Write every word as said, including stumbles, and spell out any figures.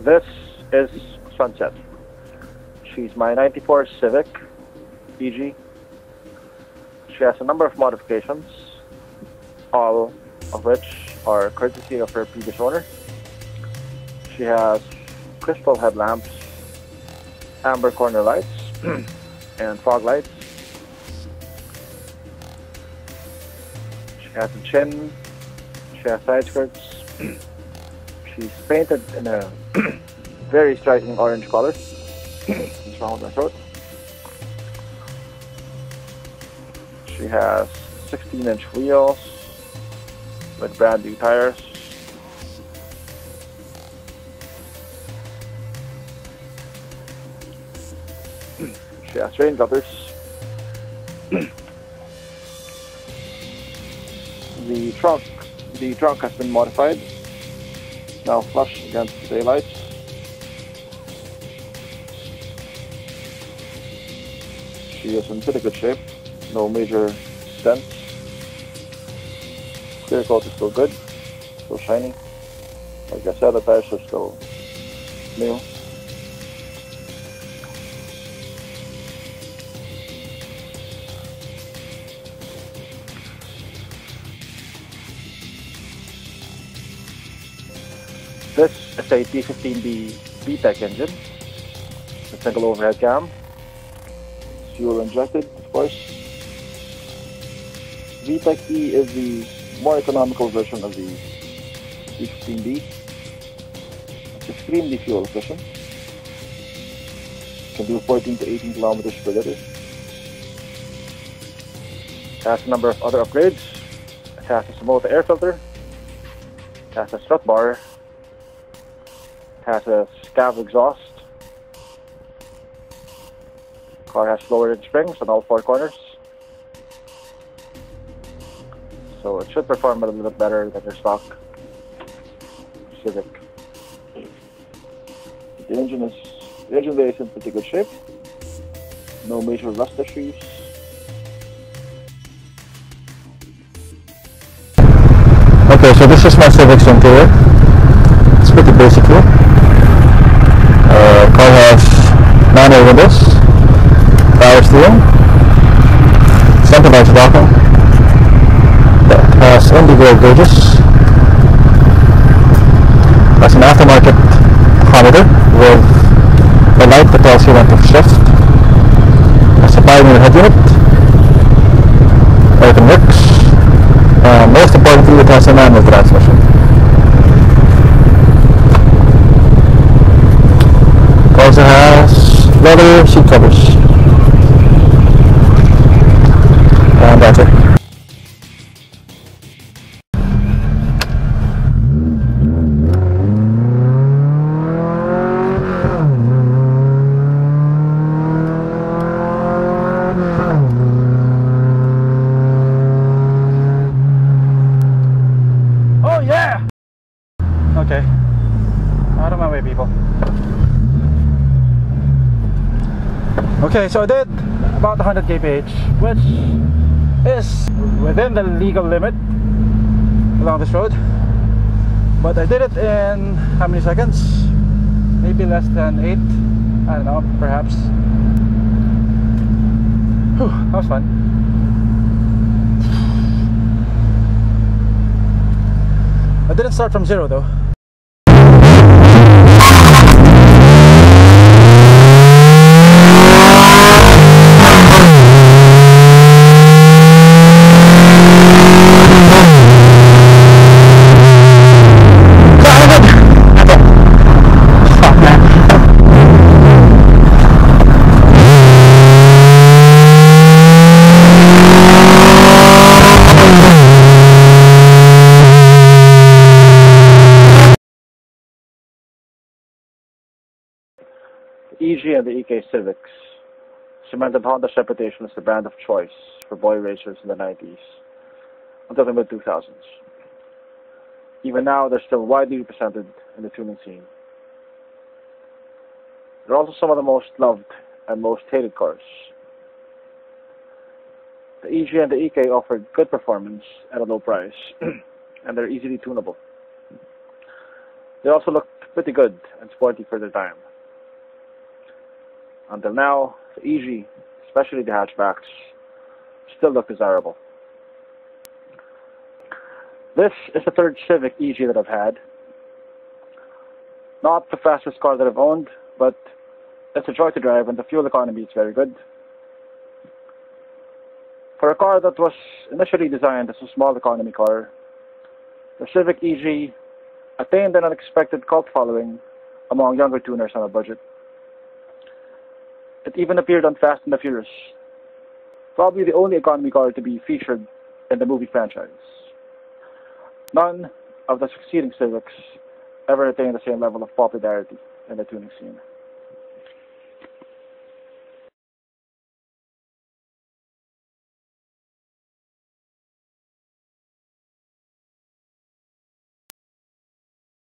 This is Sunset. She's my ninety-four Civic, E G. She has a number of modifications, all of which are courtesy of her previous owner. She has crystal headlamps, amber corner lights, and fog lights. She has a chin, she has side skirts. She's painted in a very striking orange color. What's wrong with my throat? She has sixteen inch wheels with brand new tires. She has rain gutters. The trunk, the trunk has been modified. Now flush against the daylight. She is in pretty good shape. No major dents. Clear coat is still good. Still shiny. Like I said, the tires are still new. This is a P fifteen B V TEC engine, a single overhead cam, fuel injected of course. V TEC E is the more economical version of the P fifteen B. It's extremely fuel efficient, can do fourteen to eighteen kilometers per liter. It has a number of other upgrades. It has a Sunset air filter, it has a strut bar, has a scav exhaust. Car has lower end springs on all four corners, so it should perform a little bit better than your stock Civic. The engine is the engine bay is in pretty good shape. No major rust issues. Okay, so this is my Civic's interior. It's pretty basic look. Car has manual windows, power steering, centralized locking, that has individual gauges, has an aftermarket monitor with a light that tells you when to shift, has a pioneer head unit, everything works, and most importantly it has a manual transmission. Also has leather seat covers, and that's it. Oh yeah! Okay, out of my way, people. Okay, so I did about one hundred K P H, which is within the legal limit along this road, but I did it in how many seconds? Maybe less than eight, I don't know, perhaps. Whew, that was fun. I didn't start from zero though. E G and the E K Civics cemented Honda's reputation as the brand of choice for boy racers in the nineties until the mid two thousands. Even now, they're still widely represented in the tuning scene. They're also some of the most loved and most hated cars. The E G and the E K offered good performance at a low price, and they're easily tunable. They also look pretty good and sporty for their time. Until now, the E G, especially the hatchbacks, still look desirable. This is the third Civic E G that I've had. Not the fastest car that I've owned, but it's a joy to drive and the fuel economy is very good. For a car that was initially designed as a small economy car, the Civic E G attained an unexpected cult following among younger tuners on a budget. It even appeared on Fast and the Furious, probably the only economy car to be featured in the movie franchise. None of the succeeding Civics ever attained the same level of popularity in the tuning scene.